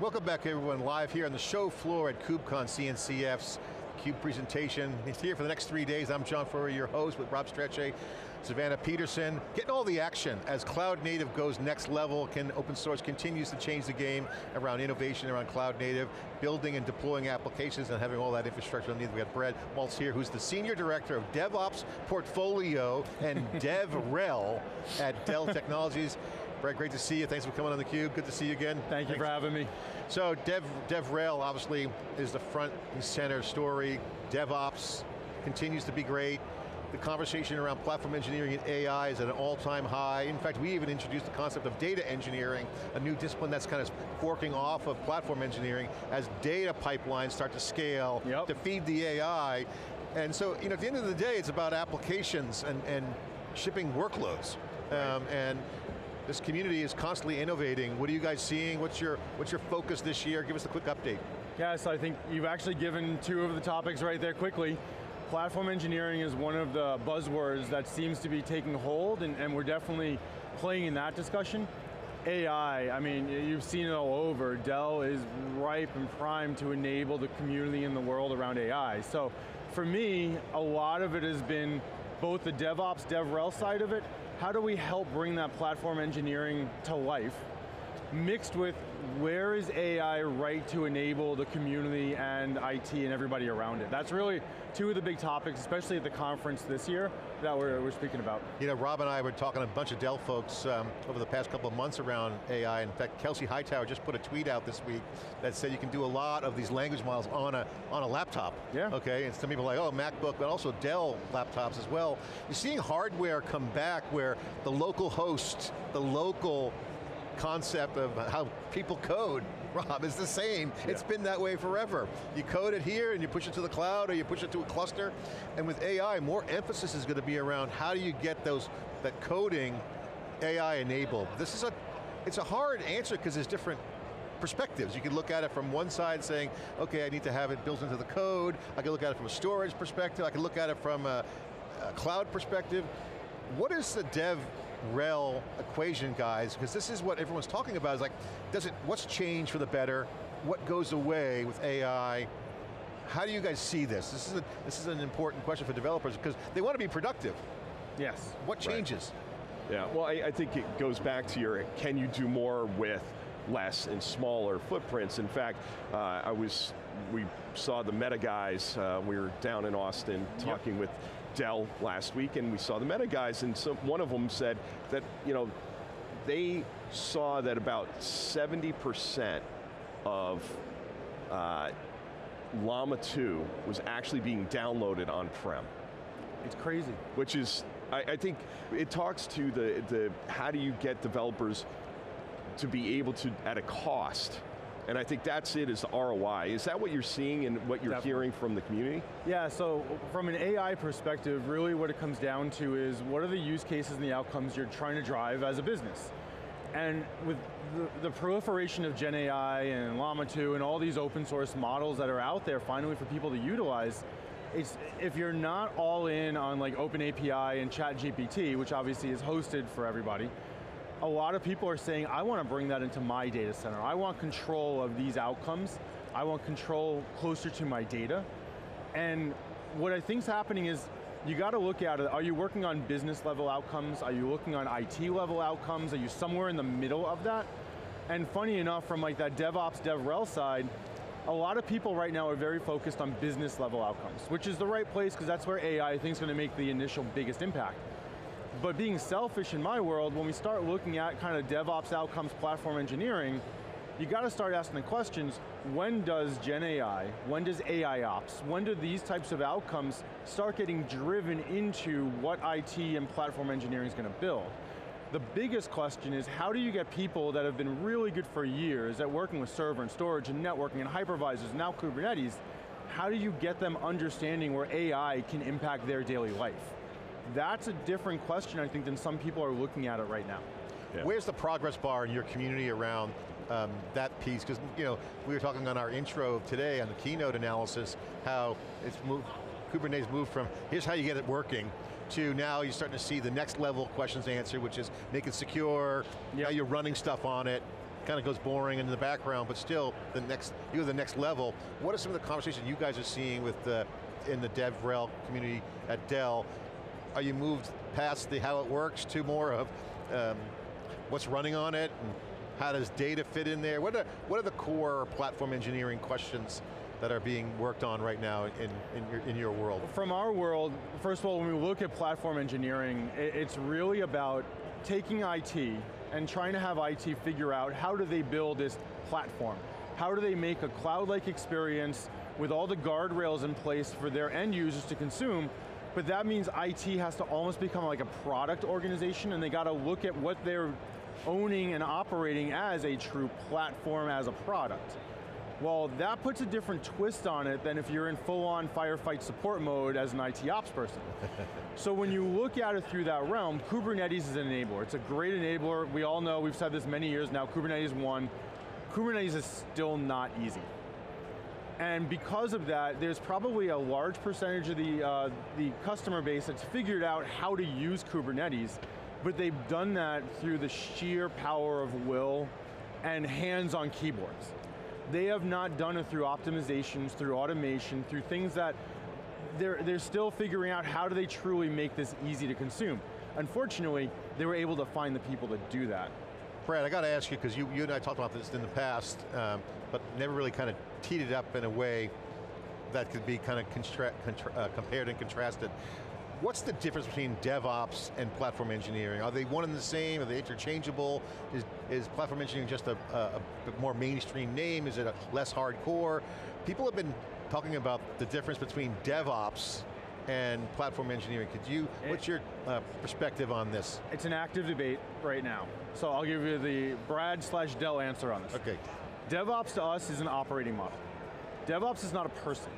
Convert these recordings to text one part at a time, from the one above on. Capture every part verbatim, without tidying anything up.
Welcome back everyone, live here on the show floor at KubeCon C N C F's CUBE presentation. It's here for the next three days. I'm John Furrier, your host, with Rob Strechay, Savannah Peterson, getting all the action as cloud native goes next level. Can open source continues to change the game around innovation, around cloud native, building and deploying applications and having all that infrastructure underneath. We got Brad Maltz here, who's the Senior Director of DevOps Portfolio and DevRel at Dell Technologies. Brad, great to see you. Thanks for coming on theCUBE. Good to see you again. Thank you Thanks. for having me. So Dev, DevRel obviously is the front and center story. DevOps continues to be great. The conversation around platform engineering and A I is at an all-time high. In fact, we even introduced the concept of data engineering, a new discipline that's kind of forking off of platform engineering as data pipelines start to scale yep. to feed the A I. And so, you know, at the end of the day, it's about applications and, and shipping workloads. Right. Um, and this community is constantly innovating. What are you guys seeing? What's your, what's your focus this year? Give us a quick update. Yeah, so I think you've actually given two of the topics right there quickly. Platform engineering is one of the buzzwords that seems to be taking hold, and, and we're definitely playing in that discussion. A I, I mean, you've seen it all over. Dell is ripe and primed to enable the community in the world around A I. So for me, a lot of it has been both the DevOps, DevRel side of it. How do we help bring that platform engineering to life, mixed with where is A I right to enable the community and I T and everybody around it? That's really two of the big topics, especially at the conference this year, that we're, we're speaking about. You know, Rob and I were talking to a bunch of Dell folks um, over the past couple of months around A I. In fact, Kelsey Hightower just put a tweet out this week that said you can do a lot of these language models on a, on a laptop. Yeah. Okay, and some people are like, oh, MacBook, but also Dell laptops as well. You're seeing hardware come back where the local host, the local concept of how people code, Rob, is the same. Yeah. It's been that way forever. You code it here and you push it to the cloud or you push it to a cluster. And with A I, more emphasis is going to be around how do you get those, that coding A I enabled. This is a, it's a hard answer because there's different perspectives. You can look at it from one side saying, okay, I need to have it built into the code. I can look at it from a storage perspective. I can look at it from a, a cloud perspective. What is the dev rel equation, guys, because this is what everyone's talking about, is like, does it, what's changed for the better? What goes away with A I? How do you guys see this? This is, a, this is an important question for developers because they want to be productive. Yes. What changes? Right. Yeah, well, I, I think it goes back to your, can you do more with less and smaller footprints? In fact, uh, I was, we saw the Meta guys, uh, we were down in Austin talking yep. with Dell last week, and we saw the Meta guys, and so one of them said that, you know, they saw that about seventy percent of uh, Llama two was actually being downloaded on-prem. It's crazy. Which is, I, I think, it talks to the, the, how do you get developers to be able to, at a cost, and I think that's it, is the R O I. Is that what you're seeing and what you're Definitely. hearing from the community? Yeah, so from an A I perspective, really what it comes down to is what are the use cases and the outcomes you're trying to drive as a business? And with the, the proliferation of Gen A I and Llama two and all these open source models that are out there finally for people to utilize, it's, if you're not all in on like Open A P I and ChatGPT, which obviously is hosted for everybody, a lot of people are saying, I want to bring that into my data center. I want control of these outcomes. I want control closer to my data. And what I think's happening is, you got to look at it, are you working on business level outcomes? Are you looking on I T level outcomes? Are you somewhere in the middle of that? And funny enough, from like that DevOps, DevRel side, a lot of people right now are very focused on business level outcomes, which is the right place, because that's where A I, I think, is going to make the initial biggest impact. But being selfish in my world, when we start looking at kind of DevOps outcomes, platform engineering, you got to start asking the questions, when does Gen A I, when does A I ops, when do these types of outcomes start getting driven into what I T and platform engineering is going to build? The biggest question is, how do you get people that have been really good for years at working with server and storage and networking and hypervisors, now Kubernetes, how do you get them understanding where A I can impact their daily life? That's a different question, I think, than some people are looking at it right now. Yeah. Where's the progress bar in your community around um, that piece? Because, you know, we were talking on our intro today on the keynote analysis, how it's moved, Kubernetes moved from, here's how you get it working, to now you're starting to see the next level questions answered, which is make it secure, yep. how you're running stuff on it. kind of goes boring into the background, but still, the next, you go the next level. What are some of the conversations you guys are seeing with the, in the DevRel community at Dell? Are you moved past the how it works to more of um, what's running on it, and how does data fit in there? What are, what are the core platform engineering questions that are being worked on right now in, in, your, in your world? From our world, first of all, when we look at platform engineering, it's really about taking I T and trying to have I T figure out how do they build this platform? How do they make a cloud-like experience with all the guardrails in place for their end users to consume? But that means I T has to almost become like a product organization, and they got to look at what they're owning and operating as a true platform, as a product. Well, that puts a different twist on it than if you're in full-on firefight support mode as an I T ops person. So when you look at it through that realm, Kubernetes is an enabler. It's a great enabler. We all know, we've said this many years now, Kubernetes one. Kubernetes is still not easy. And because of that, there's probably a large percentage of the, uh, the customer base that's figured out how to use Kubernetes, but they've done that through the sheer power of will and hands on keyboards. They have not done it through optimizations, through automation, through things that they're, they're still figuring out how do they truly make this easy to consume. Unfortunately, they were able to find the people to do that. Brad, I got to ask you, because you, you and I talked about this in the past, um, but never really kind of teed it up in a way that could be kind of uh, compared and contrasted. What's the difference between DevOps and platform engineering? Are they one and the same? Are they interchangeable? Is, is platform engineering just a, a, a more mainstream name? Is it a less hardcore? People have been talking about the difference between DevOps and platform engineering. Could you, what's your uh, perspective on this? It's an active debate right now. So I'll give you the Brad slash Dell answer on this. Okay. DevOps to us is an operating model. DevOps is not a person,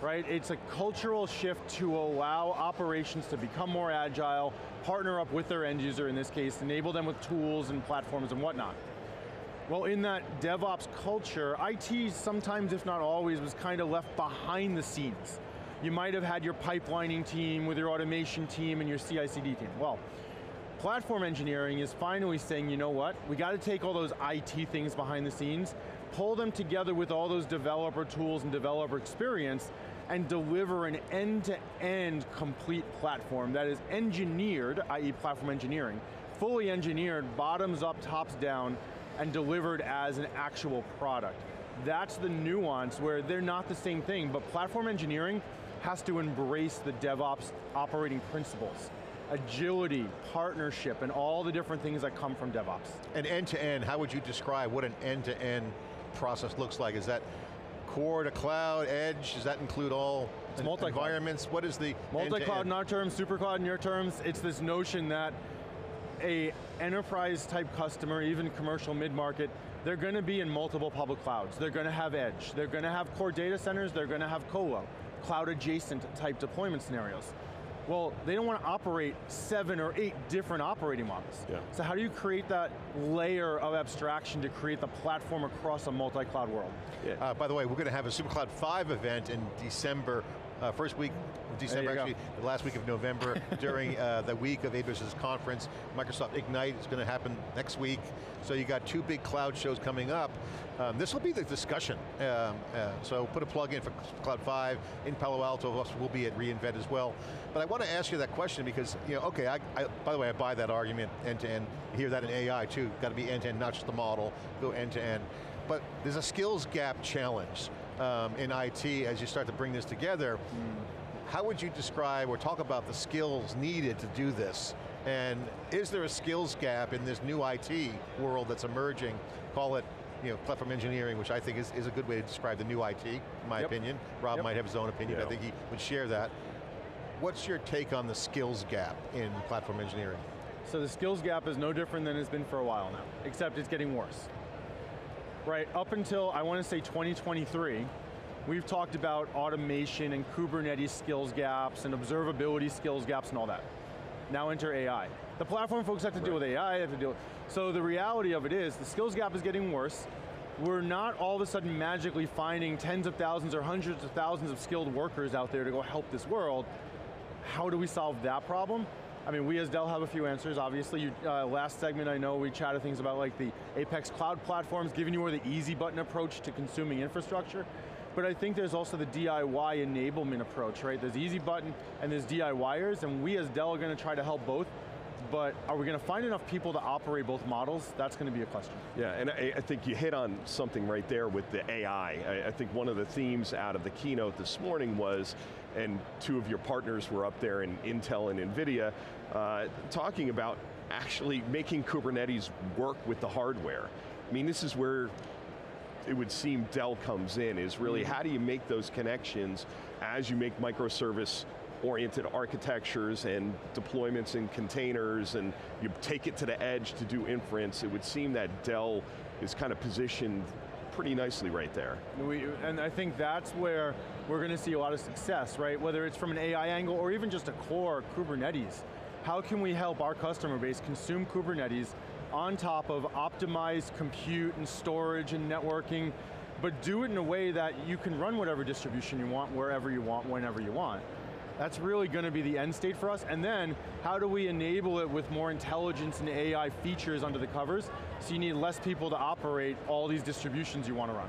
right? It's a cultural shift to allow operations to become more agile, partner up with their end user in this case, enable them with tools and platforms and whatnot. Well, in that DevOps culture, I T sometimes, if not always, was kind of left behind the scenes. You might have had your pipelining team with your automation team and your C I C D team. Well, platform engineering is finally saying, you know what, we got to take all those I T things behind the scenes, pull them together with all those developer tools and developer experience, and deliver an end-to-end complete platform that is engineered, that is platform engineering, fully engineered, bottoms up, tops down, and delivered as an actual product. That's the nuance where they're not the same thing, but platform engineering has to embrace the DevOps operating principles. Agility, partnership, and all the different things that come from DevOps. And end-to-end, how would you describe what an end-to-end process looks like? Is that core to cloud, edge? Does that include all environments? What is the multi-cloud in our terms, super cloud in your terms? It's this notion that a enterprise type customer, even commercial mid-market, they're going to be in multiple public clouds. They're going to have edge. They're going to have core data centers. They're going to have colo, cloud adjacent type deployment scenarios. Well, they don't want to operate seven or eight different operating models. Yeah. So how do you create that layer of abstraction to create the platform across a multi-cloud world? Yeah. Uh, by the way, we're going to have a SuperCloud five event in December, uh, first week of December, actually, go. the last week of November, during uh, the week of Apex conference. Microsoft Ignite is going to happen next week. So you got two big cloud shows coming up. Um, this will be the discussion. Um, uh, so put a plug in for Cloud five in Palo Alto. We'll be at reInvent as well. But I want to ask you that question because, you know, okay, I, I, by the way, I buy that argument end-to-end. You hear that in A I too. Got to be end-to-end, not just the model, go end-to-end. But there's a skills gap challenge um, in I T as you start to bring this together. Mm. How would you describe or talk about the skills needed to do this? And is there a skills gap in this new I T world that's emerging? Call it, you know, platform engineering, which I think is, is a good way to describe the new I T, in my yep. opinion. Rob yep. might have his own opinion, yeah. but I think he would share that. What's your take on the skills gap in platform engineering? So the skills gap is no different than it's been for a while now, except it's getting worse. Right, up until, I want to say twenty twenty-three, we've talked about automation and Kubernetes skills gaps and observability skills gaps and all that. Now enter A I. The platform folks have to right. deal with A I, have to deal with, so the reality of it is, the skills gap is getting worse. We're not all of a sudden magically finding tens of thousands or hundreds of thousands of skilled workers out there to go help this world. How do we solve that problem? I mean, we as Dell have a few answers, obviously. You, uh, last segment, I know we chatted things about like the Apex Cloud Platforms, giving you more the easy button approach to consuming infrastructure. But I think there's also the D I Y enablement approach, right? There's easy button and there's D I Yers, and we as Dell are going to try to help both, but are we going to find enough people to operate both models? That's going to be a question. Yeah, and I, I think you hit on something right there with the A I. I, I think one of the themes out of the keynote this morning was, and two of your partners were up there in Intel and NVIDIA, uh, talking about actually making Kubernetes work with the hardware. I mean, this is where it would seem Dell comes in, is really how do you make those connections as you make microservice-oriented architectures and deployments in containers, and you take it to the edge to do inference. It would seem that Dell is kind of positioned pretty nicely right there. We, and I think that's where we're going to see a lot of success, right? Whether it's from an A I angle or even just a core Kubernetes. How can we help our customer base consume Kubernetes on top of optimized compute and storage and networking, but do it in a way that you can run whatever distribution you want, wherever you want, whenever you want. That's really going to be the end state for us, and then how do we enable it with more intelligence and A I features under the covers, so you need less people to operate all these distributions you want to run.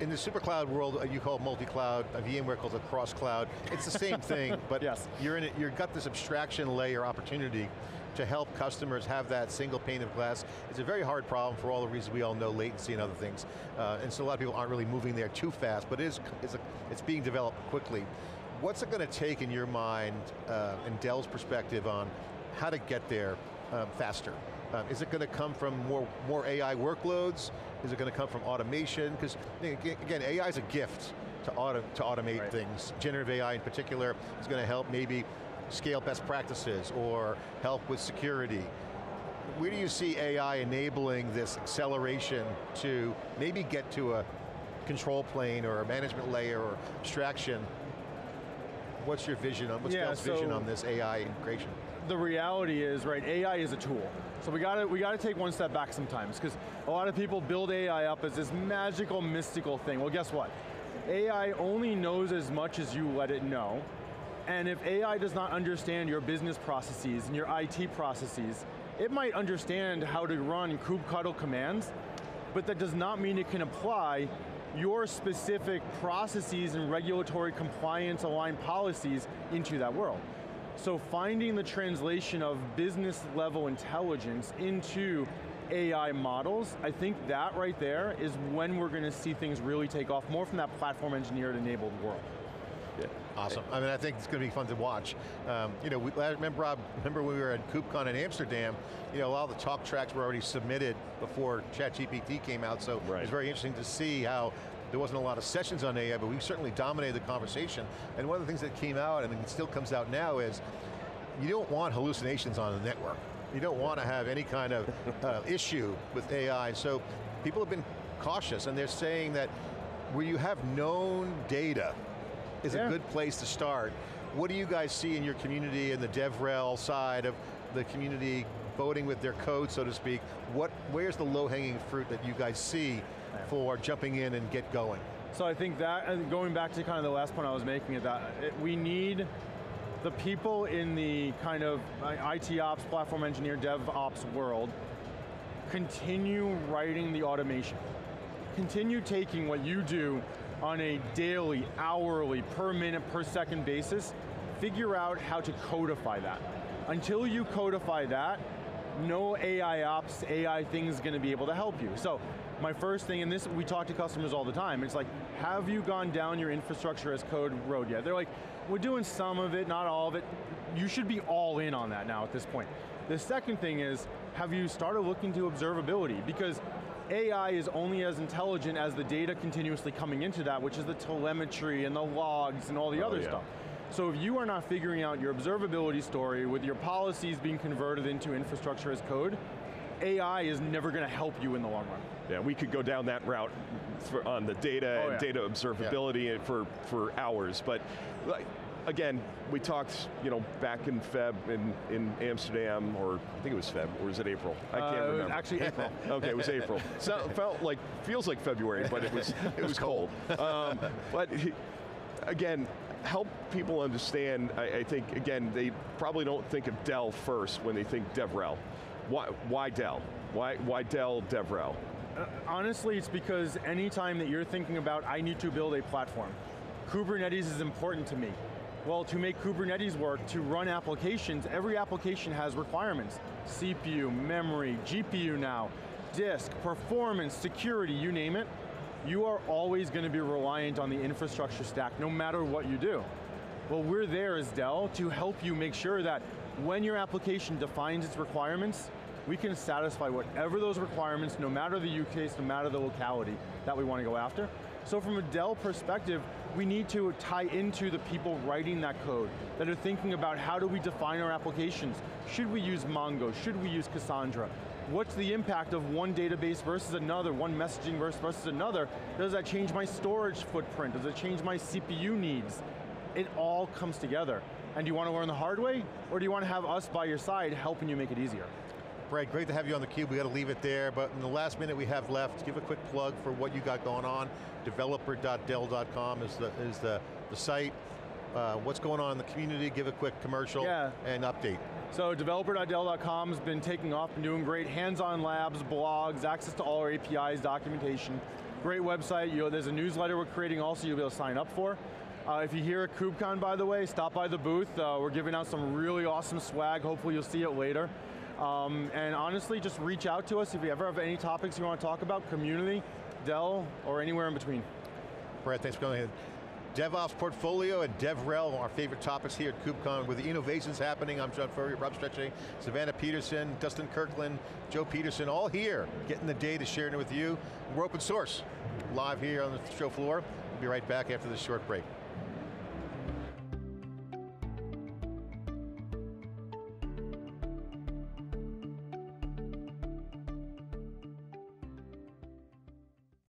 In the super cloud world, you call it multi-cloud, VMware calls it cross-cloud. It's the same thing, but yes. you're in it, you've got this abstraction layer opportunity to help customers have that single pane of glass. It's a very hard problem for all the reasons we all know, latency and other things. Uh, and so a lot of people aren't really moving there too fast, but it is, it's, a, it's being developed quickly. What's it going to take in your mind, uh, in Dell's perspective, on how to get there um, faster? Um, is it going to come from more, more A I workloads? Is it going to come from automation? Because again, A I is a gift to, auto, to automate right. things. Generative A I in particular is going to help maybe scale best practices or help with security. Where do you see A I enabling this acceleration to maybe get to a control plane or a management layer or abstraction? What's your vision on, what's yeah, Dell's so vision on this A I integration? The reality is, right, A I is a tool. So we got to we got to take one step back sometimes, because a lot of people build A I up as this magical, mystical thing. Well, guess what? A I only knows as much as you let it know, and if A I does not understand your business processes and your I T processes, it might understand how to run kubectl commands, but that does not mean it can apply your specific processes and regulatory compliance aligned policies into that world. So finding the translation of business level intelligence into A I models, I think that right there is when we're going to see things really take off, more from that platform engineered enabled world. Yeah. Awesome. I mean, I think it's going to be fun to watch. Um, you know, we, I remember, Rob, remember when we were at KubeCon in Amsterdam, you know, a lot of the talk tracks were already submitted before ChatGPT came out, so right. It was very interesting to see how there wasn't a lot of sessions on A I, but we certainly dominated the conversation. And one of the things that came out, and it still comes out now, is you don't want hallucinations on the network. You don't want to have any kind of uh, issue with A I, so people have been cautious, and they're saying that where you have known data, is yeah. a good place to start. What do you guys see in your community and the DevRel side of the community voting with their code, so to speak? What, where's the low-hanging fruit that you guys see for jumping in and get going? So I think that, and going back to kind of the last point I was making, is that it, we need the people in the kind of I T ops, platform engineer, DevOps world, continue writing the automation. Continue taking what you do on a daily, hourly, per minute, per second basis, figure out how to codify that. Until you codify that, no A I ops, A I thing's going to be able to help you. So, my first thing, and this, we talk to customers all the time, it's like, have you gone down your infrastructure as code road yet? They're like, we're doing some of it, not all of it. You should be all in on that now at this point. The second thing is, have you started looking to observability? Because A I is only as intelligent as the data continuously coming into that, which is the telemetry and the logs and all the oh, other yeah. stuff. So if you are not figuring out your observability story with your policies being converted into infrastructure as code, A I is never going to help you in the long run. Yeah, we could go down that route for, on the data oh, and yeah. data observability yeah. for, for hours, but like, again, we talked, you know, back in Feb in, in Amsterdam, or I think it was Feb, or was it April? I can't uh, remember. Actually April. Okay, it was April. So it felt like, feels like February, but it was, it was cold. um, but again, help people understand, I, I think, again, they probably don't think of Dell first when they think DevRel. Why, why Dell? Why, why Dell DevRel? Uh, honestly, it's because any time that you're thinking about, I need to build a platform, Kubernetes is important to me. Well, to make Kubernetes work, to run applications, every application has requirements. C P U, memory, G P U now, disk, performance, security, you name it. You are always going to be reliant on the infrastructure stack, no matter what you do. Well, we're there as Dell to help you make sure that when your application defines its requirements, we can satisfy whatever those requirements, no matter the use case, no matter the locality that we want to go after. So from a Dell perspective, we need to tie into the people writing that code, that are thinking about how do we define our applications? Should we use Mongo? Should we use Cassandra? What's the impact of one database versus another, one messaging versus another? Does that change my storage footprint? Does it change my C P U needs? It all comes together. And do you want to learn the hard way, or do you want to have us by your side helping you make it easier? Brad, great to have you on theCUBE. We got to leave it there, but in the last minute we have left, give a quick plug for what you got going on. developer dot dell dot com is the, is the, the site. Uh, what's going on in the community? Give a quick commercial yeah. and update. So developer dot dell dot com has been taking off and doing great. Hands-on labs, blogs, access to all our A P Is, documentation. Great website. You know, there's a newsletter we're creating also you'll be able to sign up for. Uh, if you're here at KubeCon, by the way, stop by the booth. Uh, we're giving out some really awesome swag. Hopefully you'll see it later. Um, and honestly, just reach out to us if you ever have any topics you want to talk about, community, Dell, or anywhere in between. Brad, thanks for coming in. DevOps portfolio and DevRel, our favorite topics here at KubeCon, with the innovations happening. I'm John Furrier, Rob Strechay, Savannah Peterson, Dustin Kirkland, Joe Peterson, all here, getting the data, sharing it with you. We're open source, live here on the show floor. We'll be right back after this short break.